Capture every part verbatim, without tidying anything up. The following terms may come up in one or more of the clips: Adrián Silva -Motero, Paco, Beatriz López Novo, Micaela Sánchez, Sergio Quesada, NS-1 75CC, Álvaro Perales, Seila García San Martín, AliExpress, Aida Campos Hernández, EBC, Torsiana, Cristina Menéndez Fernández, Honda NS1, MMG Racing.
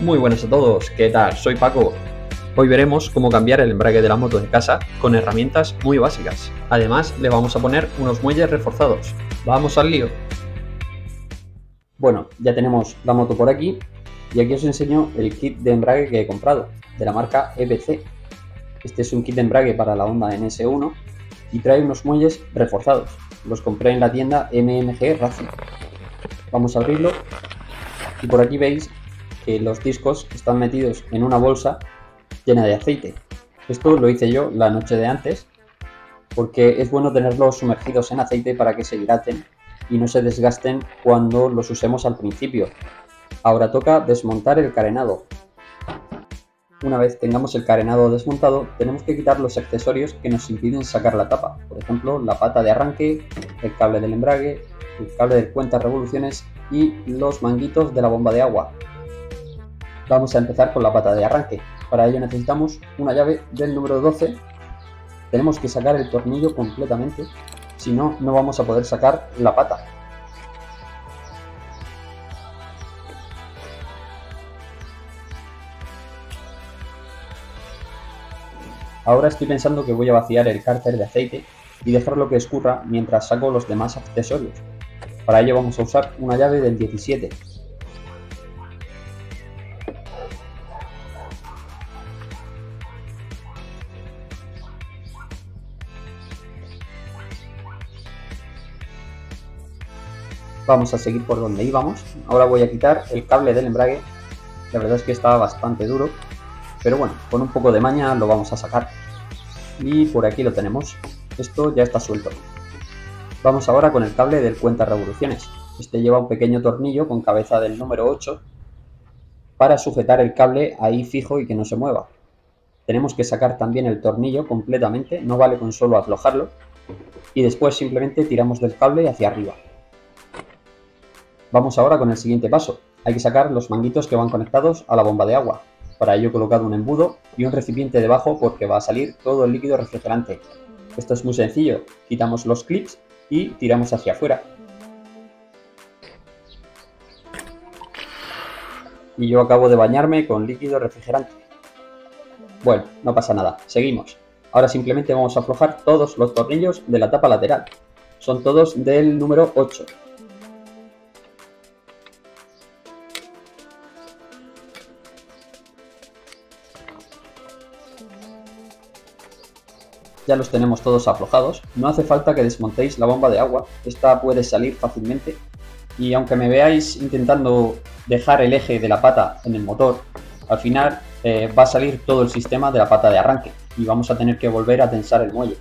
Muy buenas a todos, ¿qué tal? Soy Paco. Hoy veremos cómo cambiar el embrague de la moto de casa con herramientas muy básicas. Además, le vamos a poner unos muelles reforzados. ¡Vamos al lío! Bueno, ya tenemos la moto por aquí y aquí os enseño el kit de embrague que he comprado, de la marca E B C. Este es un kit de embrague para la Honda N S uno y trae unos muelles reforzados. Los compré en la tienda M M G Racing. Vamos a abrirlo y por aquí veis que los discos están metidos en una bolsa llena de aceite. Esto lo hice yo la noche de antes, porque es bueno tenerlos sumergidos en aceite para que se hidraten y no se desgasten cuando los usemos al principio. Ahora toca desmontar el carenado. Una vez tengamos el carenado desmontado, tenemos que quitar los accesorios que nos impiden sacar la tapa, por ejemplo la pata de arranque, el cable del embrague, el cable del cuenta revoluciones y los manguitos de la bomba de agua. Vamos a empezar con la pata de arranque. Para ello necesitamos una llave del número doce. Tenemos que sacar el tornillo completamente, si no, no vamos a poder sacar la pata. Ahora estoy pensando que voy a vaciar el cárter de aceite y dejarlo que escurra mientras saco los demás accesorios. Para ello vamos a usar una llave del diecisiete. Vamos a seguir por donde íbamos. Ahora voy a quitar el cable del embrague. La verdad es que está bastante duro, pero bueno, con un poco de maña lo vamos a sacar. Y por aquí lo tenemos. Esto ya está suelto. Vamos ahora con el cable del cuenta revoluciones. Este lleva un pequeño tornillo con cabeza del número ocho para sujetar el cable ahí fijo y que no se mueva. Tenemos que sacar también el tornillo completamente, no vale con solo aflojarlo. Y después simplemente tiramos del cable hacia arriba. Vamos ahora con el siguiente paso. Hay que sacar los manguitos que van conectados a la bomba de agua. Para ello he colocado un embudo y un recipiente debajo porque va a salir todo el líquido refrigerante. Esto es muy sencillo. Quitamos los clips y tiramos hacia afuera. Y yo acabo de bañarme con líquido refrigerante. Bueno, no pasa nada. Seguimos. Ahora simplemente vamos a aflojar todos los tornillos de la tapa lateral. Son todos del número ocho. Ya los tenemos todos aflojados, no hace falta que desmontéis la bomba de agua, esta puede salir fácilmente. Y aunque me veáis intentando dejar el eje de la pata en el motor, al final eh, va a salir todo el sistema de la pata de arranque y vamos a tener que volver a tensar el muelle.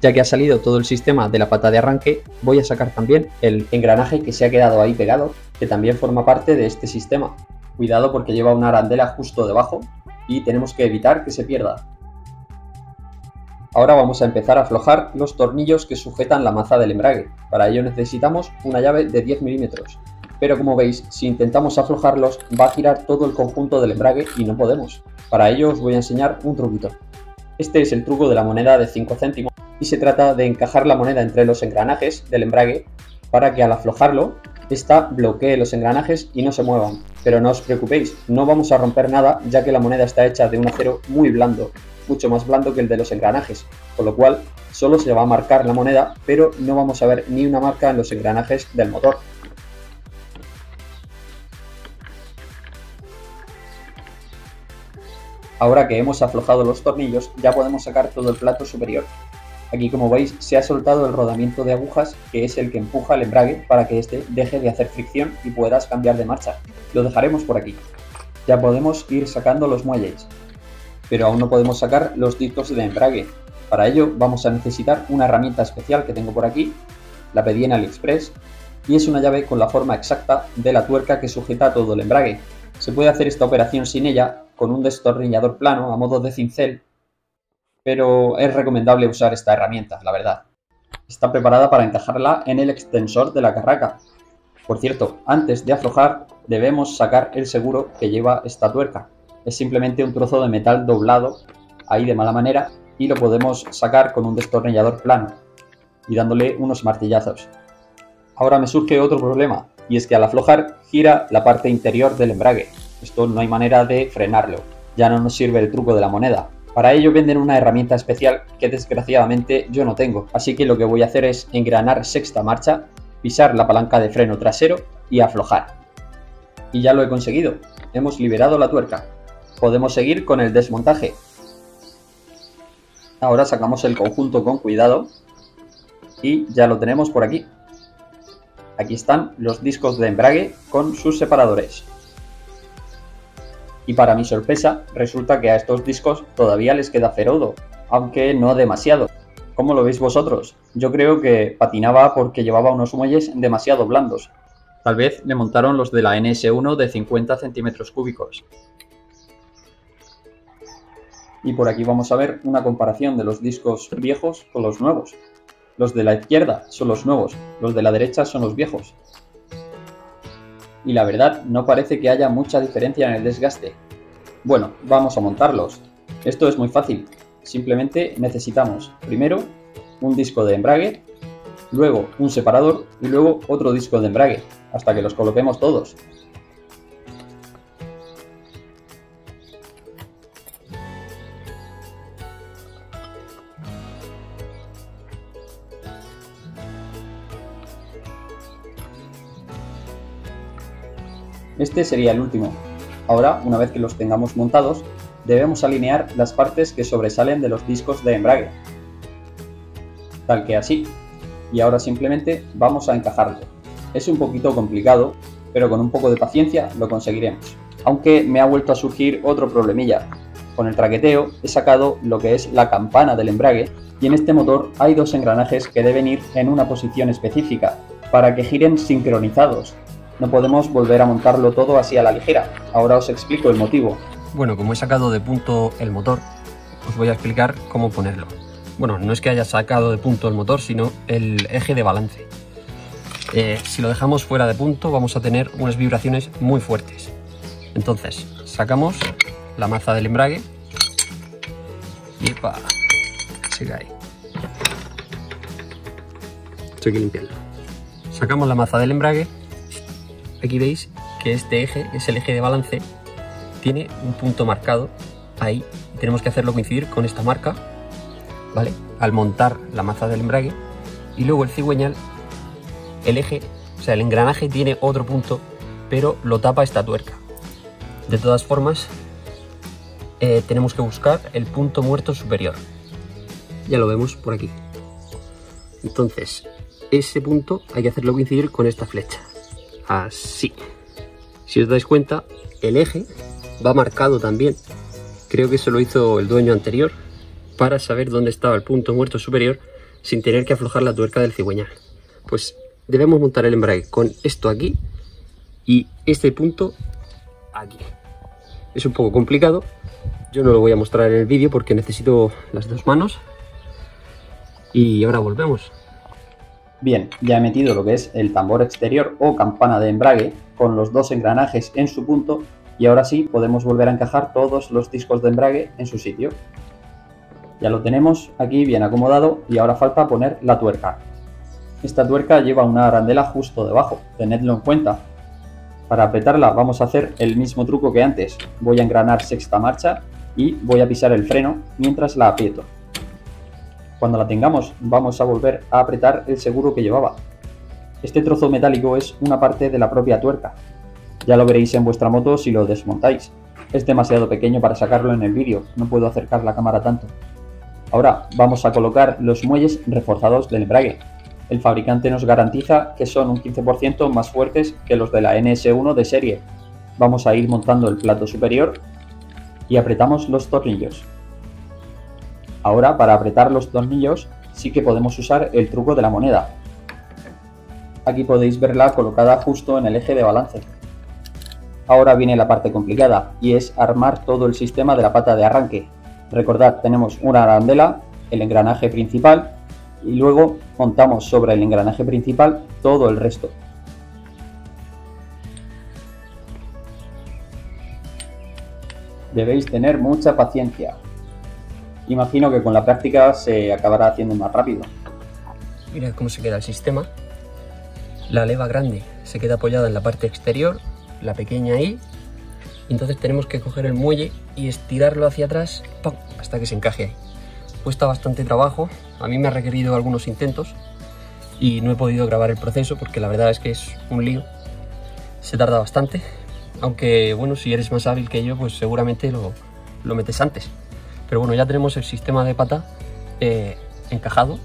Ya que ha salido todo el sistema de la pata de arranque, voy a sacar también el engranaje que se ha quedado ahí pegado, que también forma parte de este sistema. Cuidado porque lleva una arandela justo debajo y tenemos que evitar que se pierda. Ahora vamos a empezar a aflojar los tornillos que sujetan la maza del embrague. Para ello necesitamos una llave de diez milímetros, pero como veis, si intentamos aflojarlos va a girar todo el conjunto del embrague y no podemos. Para ello os voy a enseñar un truquito. Este es el truco de la moneda de cinco céntimos. Y se trata de encajar la moneda entre los engranajes del embrague para que al aflojarlo, esta bloquee los engranajes y no se muevan. Pero no os preocupéis, no vamos a romper nada ya que la moneda está hecha de un acero muy blando, mucho más blando que el de los engranajes, con lo cual solo se va a marcar la moneda, pero no vamos a ver ni una marca en los engranajes del motor. Ahora que hemos aflojado los tornillos, ya podemos sacar todo el plato superior. Aquí, como veis, se ha soltado el rodamiento de agujas, que es el que empuja el embrague para que éste deje de hacer fricción y puedas cambiar de marcha. Lo dejaremos por aquí. Ya podemos ir sacando los muelles, pero aún no podemos sacar los discos de embrague. Para ello vamos a necesitar una herramienta especial que tengo por aquí, la pedí en AliExpress, y es una llave con la forma exacta de la tuerca que sujeta todo el embrague. Se puede hacer esta operación sin ella, con un destornillador plano a modo de cincel, pero es recomendable usar esta herramienta, la verdad. Está preparada para encajarla en el extensor de la carraca. Por cierto, antes de aflojar debemos sacar el seguro que lleva esta tuerca. Es simplemente un trozo de metal doblado, ahí de mala manera, y lo podemos sacar con un destornillador plano y dándole unos martillazos. Ahora me surge otro problema, y es que al aflojar gira la parte interior del embrague. Esto no hay manera de frenarlo, ya no nos sirve el truco de la moneda. Para ello venden una herramienta especial que desgraciadamente yo no tengo, así que lo que voy a hacer es engranar sexta marcha, pisar la palanca de freno trasero y aflojar. Y ya lo he conseguido, hemos liberado la tuerca. Podemos seguir con el desmontaje. Ahora sacamos el conjunto con cuidado y ya lo tenemos por aquí. Aquí están los discos de embrague con sus separadores. Y para mi sorpresa, resulta que a estos discos todavía les queda ferodo, aunque no demasiado. ¿Cómo lo veis vosotros? Yo creo que patinaba porque llevaba unos muelles demasiado blandos. Tal vez le montaron los de la N S uno de cincuenta centímetros cúbicos. Y por aquí vamos a ver una comparación de los discos viejos con los nuevos. Los de la izquierda son los nuevos, los de la derecha son los viejos. Y la verdad, no parece que haya mucha diferencia en el desgaste. Bueno, vamos a montarlos. Esto es muy fácil. Simplemente necesitamos primero un disco de embrague, luego un separador y luego otro disco de embrague, hasta que los coloquemos todos. Este sería el último. Ahora, una vez que los tengamos montados, debemos alinear las partes que sobresalen de los discos de embrague. Tal que así. Y ahora simplemente vamos a encajarlo. Es un poquito complicado, pero con un poco de paciencia lo conseguiremos. Aunque me ha vuelto a surgir otro problemilla. Con el traqueteo he sacado lo que es la campana del embrague, y en este motor hay dos engranajes que deben ir en una posición específica, para que giren sincronizados. No podemos volver a montarlo todo así a la ligera. Ahora os explico el motivo. Bueno, como he sacado de punto el motor, os voy a explicar cómo ponerlo. Bueno, no es que haya sacado de punto el motor, sino el eje de balance. Eh, si lo dejamos fuera de punto, vamos a tener unas vibraciones muy fuertes. Entonces, sacamos la maza del embrague. Y ¡epa! Se cae. Esto hay que limpiarlo. Sacamos la maza del embrague. Aquí veis que este eje es el eje de balance, tiene un punto marcado ahí, y tenemos que hacerlo coincidir con esta marca, ¿vale? Al montar la maza del embrague, y luego el cigüeñal, el eje, o sea, el engranaje tiene otro punto, pero lo tapa esta tuerca. De todas formas, eh, tenemos que buscar el punto muerto superior. Ya lo vemos por aquí. Entonces, ese punto hay que hacerlo coincidir con esta flecha. Así. Si os dais cuenta, el eje va marcado también. Creo que eso lo hizo el dueño anterior para saber dónde estaba el punto muerto superior sin tener que aflojar la tuerca del cigüeñal. Pues debemos montar el embrague con esto aquí y este punto aquí. Es un poco complicado. Yo no lo voy a mostrar en el vídeo porque necesito las dos manos. Y ahora volvemos. Bien, ya he metido lo que es el tambor exterior o campana de embrague con los dos engranajes en su punto, y ahora sí podemos volver a encajar todos los discos de embrague en su sitio. Ya lo tenemos aquí bien acomodado y ahora falta poner la tuerca. Esta tuerca lleva una arandela justo debajo, tenedlo en cuenta. Para apretarla vamos a hacer el mismo truco que antes. Voy a engranar sexta marcha y voy a pisar el freno mientras la aprieto. Cuando la tengamos, vamos a volver a apretar el seguro que llevaba. Este trozo metálico es una parte de la propia tuerca. Ya lo veréis en vuestra moto si lo desmontáis. Es demasiado pequeño para sacarlo en el vídeo, no puedo acercar la cámara tanto. Ahora vamos a colocar los muelles reforzados del embrague. El fabricante nos garantiza que son un quince por ciento más fuertes que los de la N S uno de serie. Vamos a ir montando el plato superior y apretamos los tornillos. Ahora, para apretar los tornillos, sí que podemos usar el truco de la moneda. Aquí podéis verla colocada justo en el eje de balance. Ahora viene la parte complicada, y es armar todo el sistema de la pata de arranque. Recordad, tenemos una arandela, el engranaje principal, y luego montamos sobre el engranaje principal todo el resto. Debéis tener mucha paciencia. imagino que con la práctica se acabará haciendo más rápido. Mirad cómo se queda el sistema. La leva grande se queda apoyada en la parte exterior, la pequeña ahí. Entonces tenemos que coger el muelle y estirarlo hacia atrás, ¡pam!, hasta que se encaje ahí. Cuesta bastante trabajo, a mí me ha requerido algunos intentos y no he podido grabar el proceso porque la verdad es que es un lío. Se tarda bastante, aunque bueno, si eres más hábil que yo, pues seguramente lo, lo metes antes. Pero bueno, ya tenemos el sistema de pata eh, encajado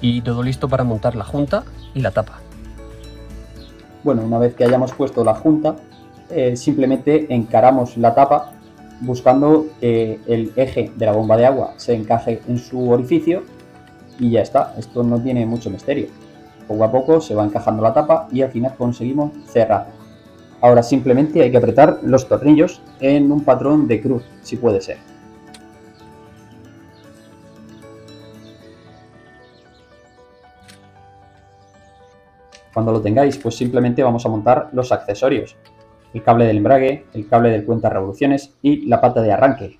y todo listo para montar la junta y la tapa. Bueno, una vez que hayamos puesto la junta, eh, simplemente encaramos la tapa buscando que el eje de la bomba de agua se encaje en su orificio y ya está. Esto no tiene mucho misterio. Poco a poco se va encajando la tapa y al final conseguimos cerrar. Ahora simplemente hay que apretar los tornillos en un patrón de cruz, si puede ser. Cuando lo tengáis, pues simplemente vamos a montar los accesorios: el cable del embrague, el cable del cuenta revoluciones y la pata de arranque.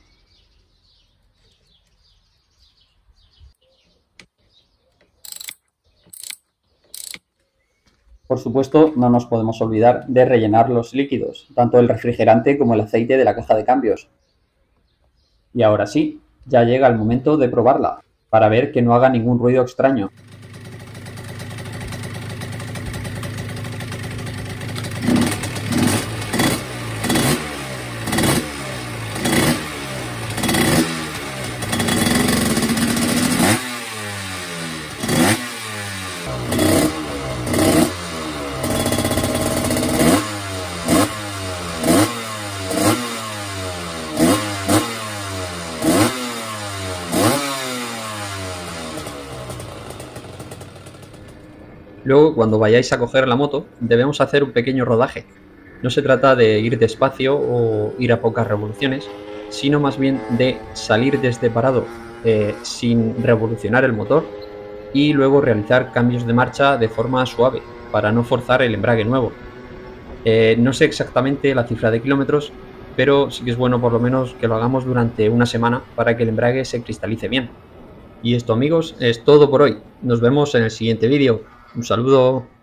Por supuesto, no nos podemos olvidar de rellenar los líquidos, tanto el refrigerante como el aceite de la caja de cambios. Y ahora sí, ya llega el momento de probarla, para ver que no haga ningún ruido extraño. Luego, cuando vayáis a coger la moto, debemos hacer un pequeño rodaje. No se trata de ir despacio o ir a pocas revoluciones, sino más bien de salir desde parado eh, sin revolucionar el motor y luego realizar cambios de marcha de forma suave para no forzar el embrague nuevo. Eh, no sé exactamente la cifra de kilómetros, pero sí que es bueno por lo menos que lo hagamos durante una semana para que el embrague se cristalice bien. Y esto, amigos, es todo por hoy. Nos vemos en el siguiente vídeo. Un saludo.